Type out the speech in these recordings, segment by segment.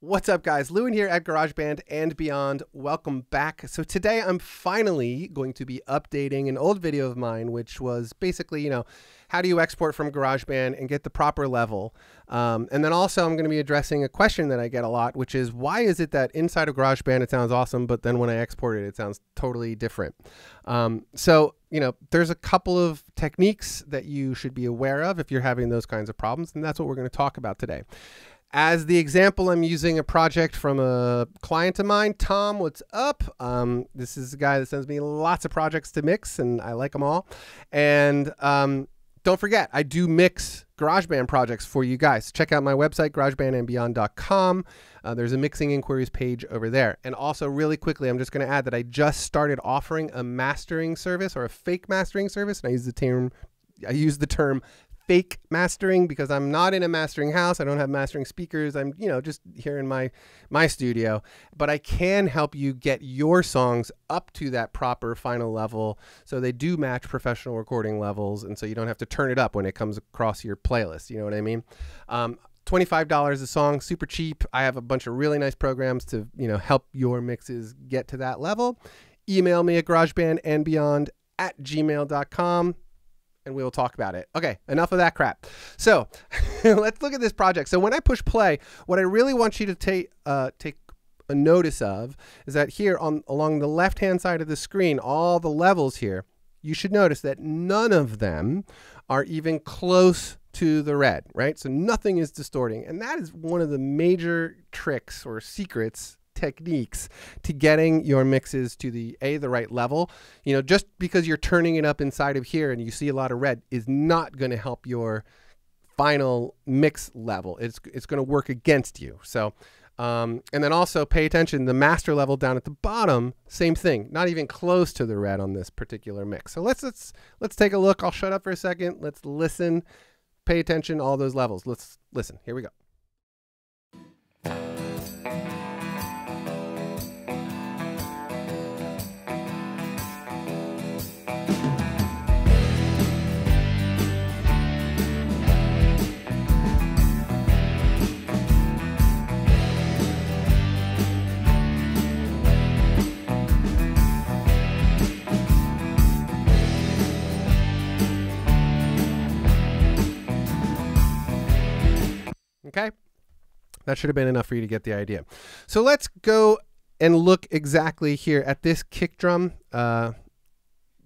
What's up guys, Lewin here at GarageBand and Beyond. Welcome back. So today I'm finally going to be updating an old video of mine, which was basically, how do you export from GarageBand and get the proper level? And then also I'm going to be addressing a question that I get a lot, which is why is it that inside of GarageBand it sounds awesome, but then when I export it, it sounds totally different. There's a couple of techniques that you should be aware of if you're having those kinds of problems, and that's what we're going to talk about today. As the example, I'm using a project from a client of mine, Tom. What's up? This is a guy that sends me lots of projects to mix, and I like them all. And don't forget, I do mix GarageBand projects for you guys. Check out my website, GarageBandandBeyond.com. There's a mixing inquiries page over there. And also, really quickly, I'm just going to add that I just started offering a mastering service or a fake mastering service, and I use the term fake mastering because I'm not in a mastering house. I don't have mastering speakers. I'm, just here in my studio, but I can help you get your songs up to that proper final level. So they do match professional recording levels. And so you don't have to turn it up when it comes across your playlist. You know what I mean? $25 a song, super cheap. I have a bunch of really nice programs to, help your mixes get to that level. Email me at garagebandandbeyond@gmail.com. and we will talk about it. Okay, enough of that crap. So let's look at this project. So when I push play, what I really want you to take a notice of is that here along the left-hand side of the screen, all the levels here, you should notice that none of them are even close to the red, right? So nothing is distorting. And that is one of the major tricks or secrets, techniques to getting your mixes to the right level. Just because you're turning it up inside of here and you see a lot of red is not going to help your final mix level. It's going to work against you. So and then also pay attention, the master level down at the bottom, same thing, not even close to the red on this particular mix. So let's take a look. I'll shut up for a second. Let's listen, pay attention, all those levels. Let's listen. Here we go. Okay, that should have been enough for you to get the idea. So let's go and look exactly here at this kick drum,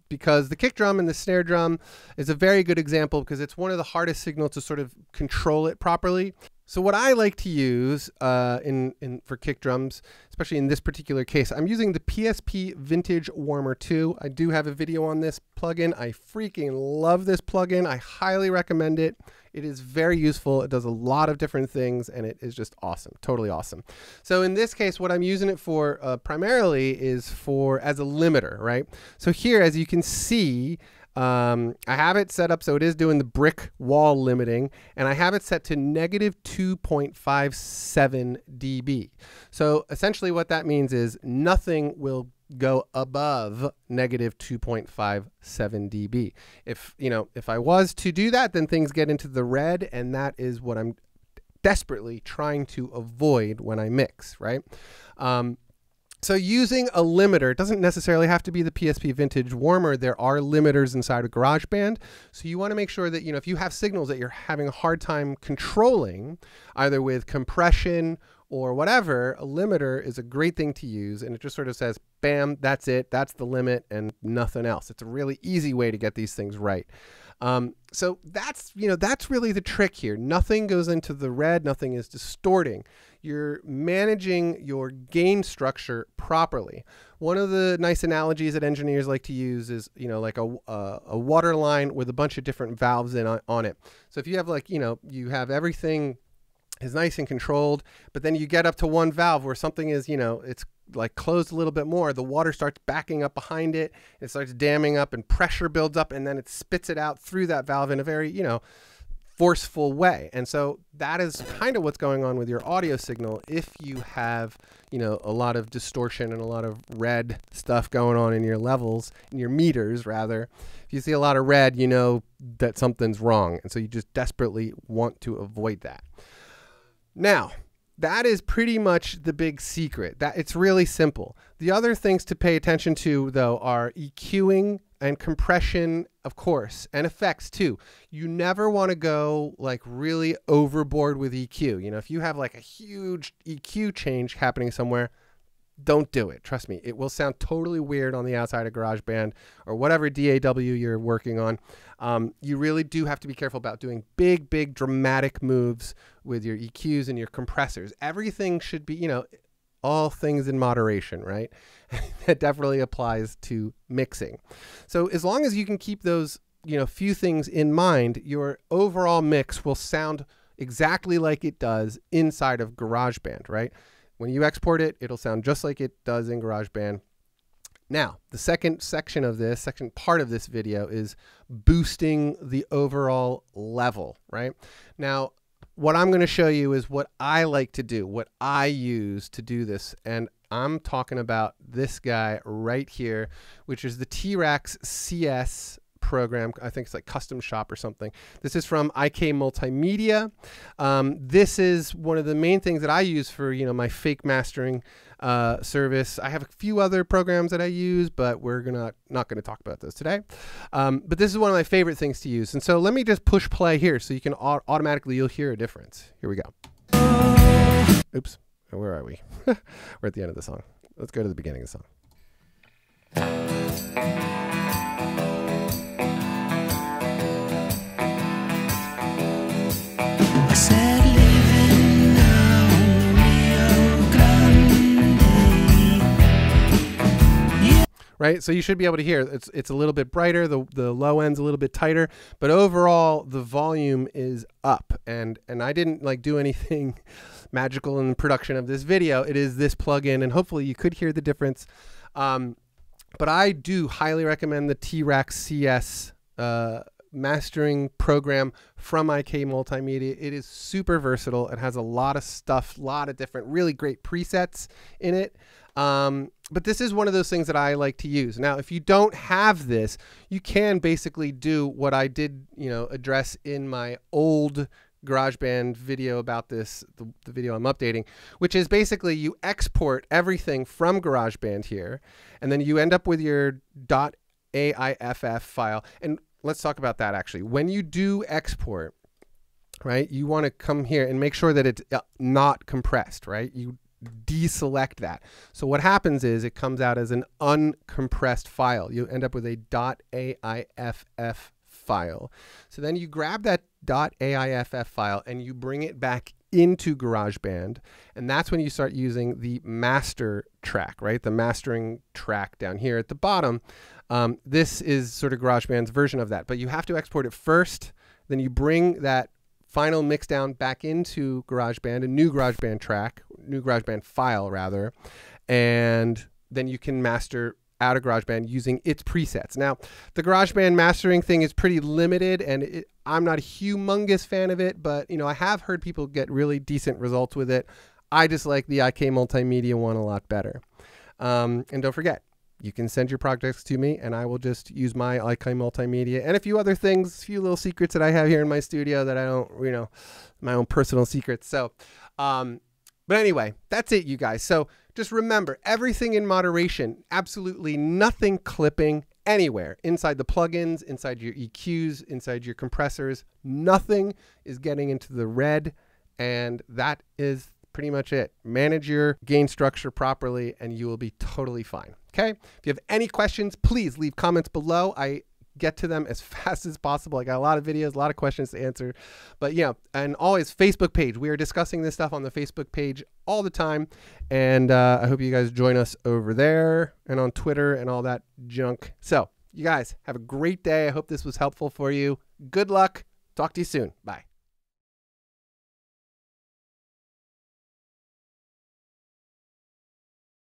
because the kick drum and the snare drum is a very good example because it's one of the hardest signals to sort of control it properly. So what I like to use for kick drums, especially in this particular case, I'm using the PSP Vintage Warmer 2. I do have a video on this plugin. I freaking love this plugin. I highly recommend it. It is very useful. It does a lot of different things, and it is just awesome, totally awesome. So in this case, what I'm using it for primarily is as a limiter, right? So here, as you can see, I have it set up so it is doing the brick wall limiting, and I have it set to -2.57 dB. So essentially what that means is nothing will go above -2.57 dB. If I was to do that, then things get into the red, and that is what I'm desperately trying to avoid when I mix, right? So using a limiter, it doesn't necessarily have to be the PSP Vintage Warmer. There are limiters inside of GarageBand. So you want to make sure that, if you have signals that you're having a hard time controlling, either with compression or whatever, a limiter is a great thing to use. And it just sort of says, bam, that's it. That's the limit and nothing else. It's a really easy way to get these things right. So that's, that's really the trick here. Nothing goes into the red. Nothing is distorting. You're managing your gain structure properly. One of the nice analogies that engineers like to use is, like a water line with a bunch of different valves on it. So if you have you have everything is nice and controlled, but then you get up to one valve where something is, it's like closed a little bit more, the water starts backing up behind it, it starts damming up and pressure builds up, and then it spits it out through that valve in a very, forceful way. And so that is kind of what's going on with your audio signal if you have, a lot of distortion and a lot of red stuff going on in your levels, in your meters rather. If you see a lot of red, you know that something's wrong. And so you just desperately want to avoid that. Now, That is pretty much the big secret. That it's really simple. The other things to pay attention to, though, are EQing and compression, of course, and effects too. You never want to go like really overboard with EQ. You know, if you have like a huge EQ change happening somewhere, don't do it. Trust me, it will sound totally weird on the outside of GarageBand or whatever DAW you're working on. You really do have to be careful about doing big dramatic moves with your EQs and your compressors. Everything should be, you know, all things in moderation, right? That definitely applies to mixing. So as long as you can keep those, you know, few things in mind, your overall mix will sound exactly like it does inside of GarageBand, right? When you export it, it'll sound just like it does in GarageBand. Now, the second section of this, second part of this video is boosting the overall level, right? Now, what I'm going to show you is what I like to do, what I use to do this. And I'm talking about this guy right here, which is the T-RackS CS program. I think it's like Custom Shop or something. This is from IK Multimedia. This is one of the main things that I use for, you know, my fake mastering service. I have a few other programs that I use, but we're not going to talk about those today. But this is one of my favorite things to use. And so let me just push play here so you can automatically, you'll hear a difference. Here we go. Oops, where are we? We're at the end of the song. Let's go to the beginning of the song. Right? So you should be able to hear it's a little bit brighter, the low end's a little bit tighter, but overall the volume is up. And I didn't like do anything magical in the production of this video. It is this plugin, and hopefully you could hear the difference. But I do highly recommend the T-RackS CS mastering program from IK Multimedia. It is super versatile. It has a lot of stuff, a lot of different really great presets in it. But this is one of those things that I like to use. Now, if you don't have this, you can basically do what I did, you know, address in my old GarageBand video about this, the video I'm updating, which is basically you export everything from GarageBand here, and then you end up with your .aiff file. And let's talk about that actually. When you do export, right, you want to come here and make sure that it's not compressed, right? You deselect that. So what happens is it comes out as an uncompressed file. You end up with a .aiff file. So then you grab that .aiff file and you bring it back into GarageBand, and that's when you start using the master track, right? The mastering track down here at the bottom. This is sort of GarageBand's version of that, but you have to export it first, then you bring that final mix down back into GarageBand, a new GarageBand track, new GarageBand file rather, and then you can master out of GarageBand using its presets. Now, the GarageBand mastering thing is pretty limited, and I'm not a humongous fan of it, but you know, I have heard people get really decent results with it. I just like the IK Multimedia one a lot better. And don't forget, you can send your projects to me, and I will just use my IK Multimedia and a few other things, a few little secrets that I have here in my studio that I don't, you know, my own personal secrets. So, but anyway, that's it, you guys. So just remember, everything in moderation, absolutely nothing clipping anywhere, inside the plugins, inside your EQs, inside your compressors, nothing is getting into the red, and that is pretty much it. Manage your gain structure properly and you will be totally fine. Okay? If you have any questions, please leave comments below. I get to them as fast as possible. I got a lot of videos, a lot of questions to answer, but yeah, and always Facebook page. We are discussing this stuff on the Facebook page all the time. And I hope you guys join us over there and on Twitter and all that junk. So you guys have a great day. I hope this was helpful for you. Good luck. Talk to you soon. Bye.